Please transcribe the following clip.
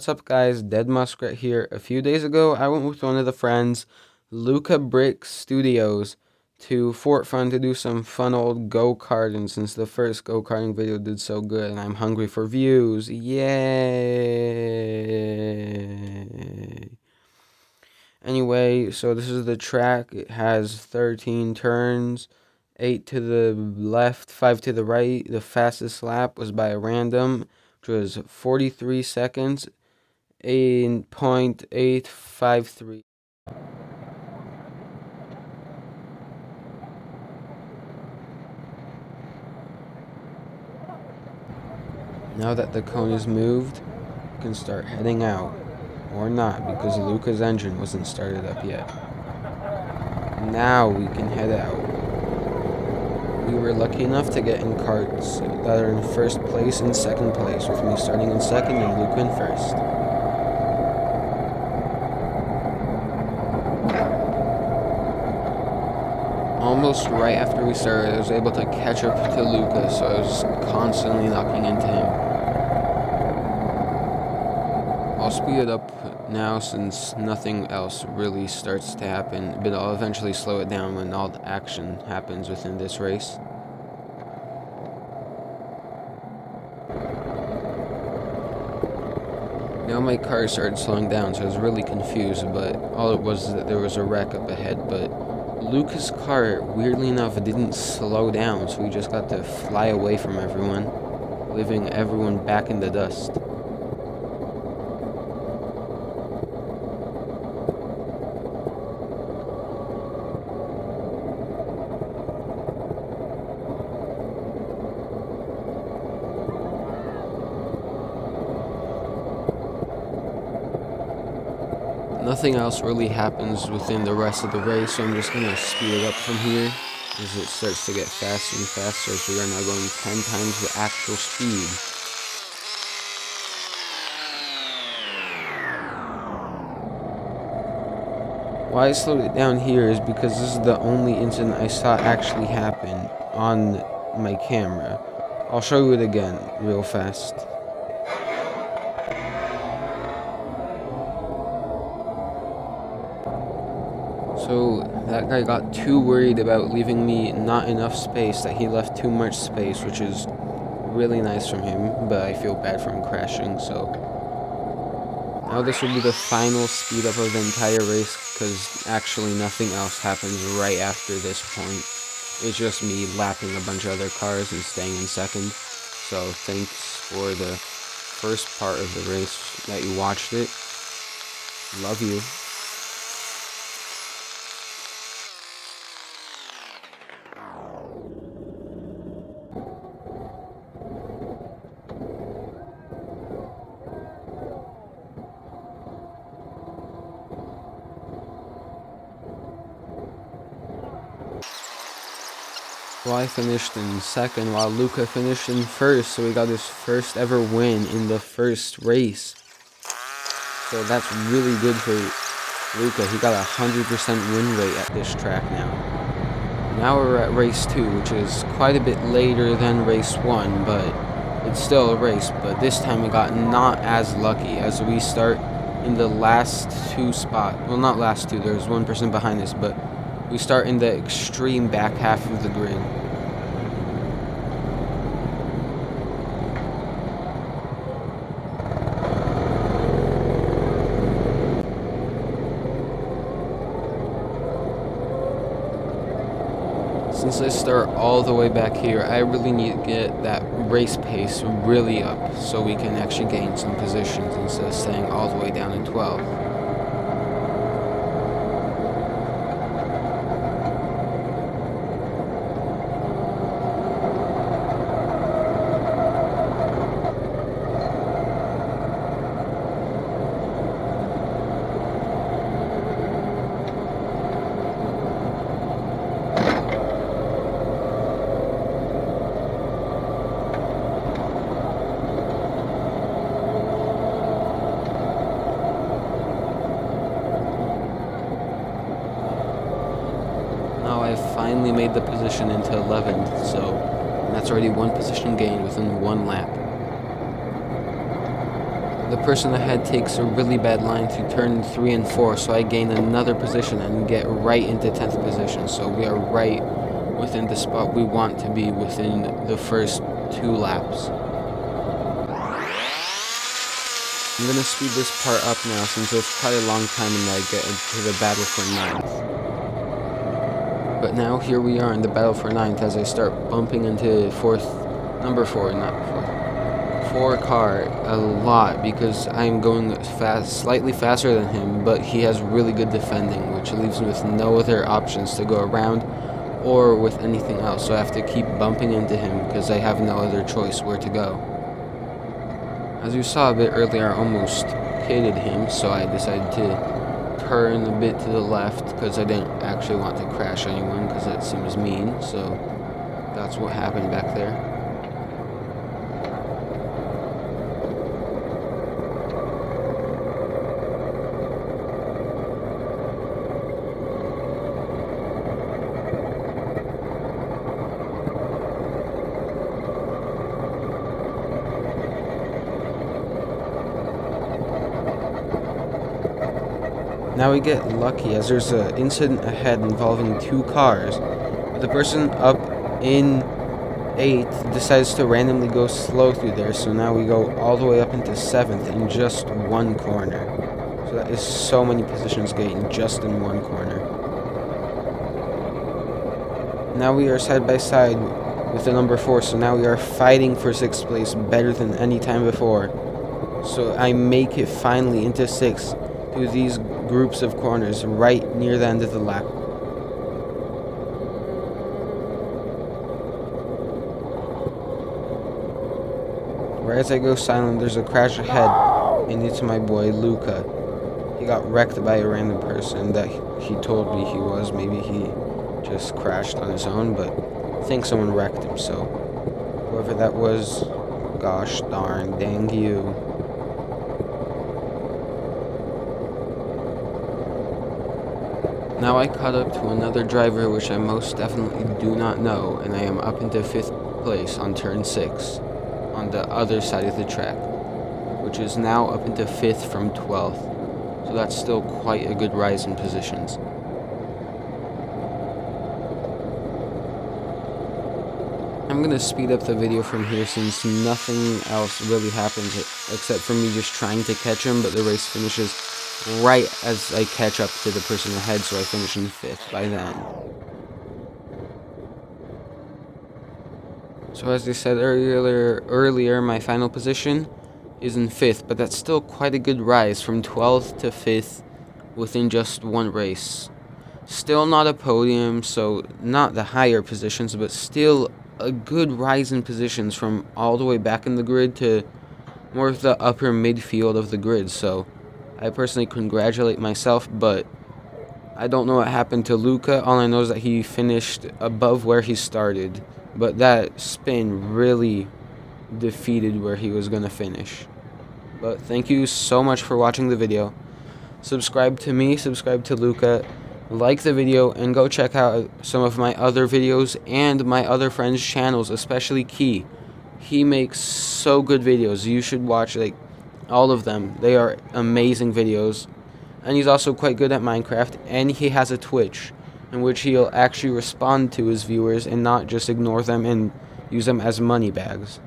What's up guys, Dead Muskrat here. A few days ago I went with one of the friends, LookaBricks Studios, to Fort Fun to do some fun old go-karting since the first go-karting video did so good and I'm hungry for views. Yay! Anyway, so this is the track. It has 13 turns, 8 to the left, 5 to the right. The fastest lap was by a random, which was 43 seconds, 8.853. Now that the cone is moved, you can start heading out, or not, because Luca's engine wasn't started up yet. Now we can head out. We were lucky enough to get in karts that are in first place and second place, with me starting in second and Luca in first. Almost right after we started, I was able to catch up to Luca, so I was constantly knocking into him. I'll speed it up now since nothing else really starts to happen, but I'll eventually slow it down when all the action happens within this race. Now my car started slowing down, so I was really confused, but all it was is that there was a wreck up ahead, but Luca's car, weirdly enough, didn't slow down, so we just got to fly away from everyone, leaving everyone back in the dust. Nothing else really happens within the rest of the race, so I'm just going to speed it up from here as it starts to get faster and faster, so we are now going 10 times the actual speed. Why I slowed it down here is because this is the only incident I saw actually happen on my camera. I'll show you it again real fast. So that guy got too worried about leaving me not enough space that he left too much space, which is really nice from him, but I feel bad for him crashing, so. Now this will be the final speed up of the entire race, because actually nothing else happens right after this point. It's just me lapping a bunch of other cars and staying in second. So thanks for the first part of the race that you watched it. Love you. Well, I finished in second while Luca finished in first, so he got his first ever win in the first race. So that's really good for Luca. He got a 100% win rate at this track now. Now we're at race 2, which is quite a bit later than race 1, but it's still a race. But this time we got not as lucky, as we start in the last two spot. Well, not last two, there's one person behind us, but we start in the extreme back half of the grid. Since I start all the way back here, I really need to get that race pace really up so we can actually gain some positions instead of staying all the way down in 12. I finally made the position into 11th, so that's already one position gained within one lap. The person ahead takes a really bad line to turn 3 and 4, so I gain another position and get right into 10th position. So we are right within the spot we want to be within the first 2 laps. I'm going to speed this part up now since it's quite a long time until I get into the battle for 9th. But now here we are in the battle for 9th as I start bumping into number four car a lot because I'm going fast, slightly faster than him, but he has really good defending, which leaves me with no other options to go around or with anything else, so I have to keep bumping into him because I have no other choice where to go. As you saw a bit earlier, I almost pitted him, so I decided to turn a bit to the left because I didn't actually want to crash anyone because that seems mean, so that's what happened back there. Now we get lucky as there's an incident ahead involving 2 cars. The person up in 8th decides to randomly go slow through there, so now we go all the way up into 7th in just one corner. So that is so many positions gained just in one corner. Now we are side by side with the number 4, so now we are fighting for 6th place better than any time before. So I make it finally into 6th through these groups of corners right near the end of the lap. Right as I go silent, there's a crash ahead, and it's my boy Luca. He got wrecked by a random person that he told me he was. Maybe he just crashed on his own, but I think someone wrecked him, so whoever that was, gosh darn, dang you. Now I caught up to another driver which I most definitely do not know, and I am up into 5th place on turn 6 on the other side of the track, which is now up into 5th from 12th, so that's still quite a good rise in positions. I'm going to speed up the video from here since nothing else really happens except for me just trying to catch him, but the race finishes right as I catch up to the person ahead, so I finish in 5th by then. So as I said earlier, my final position is in 5th, but that's still quite a good rise from 12th to 5th within just one race. Still not a podium, so not the higher positions, but still a good rise in positions from all the way back in the grid to more of the upper midfield of the grid, so I personally congratulate myself, but I don't know what happened to Luca. All I know is that he finished above where he started, but that spin really defeated where he was going to finish. But thank you so much for watching the video. Subscribe to me, subscribe to Luca, like the video, and go check out some of my other videos and my other friends' channels, especially Key. He makes so good videos. You should watch, like, all of them. They are amazing videos, and he's also quite good at Minecraft, and he has a Twitch in which he'll actually respond to his viewers and not just ignore them and use them as money bags.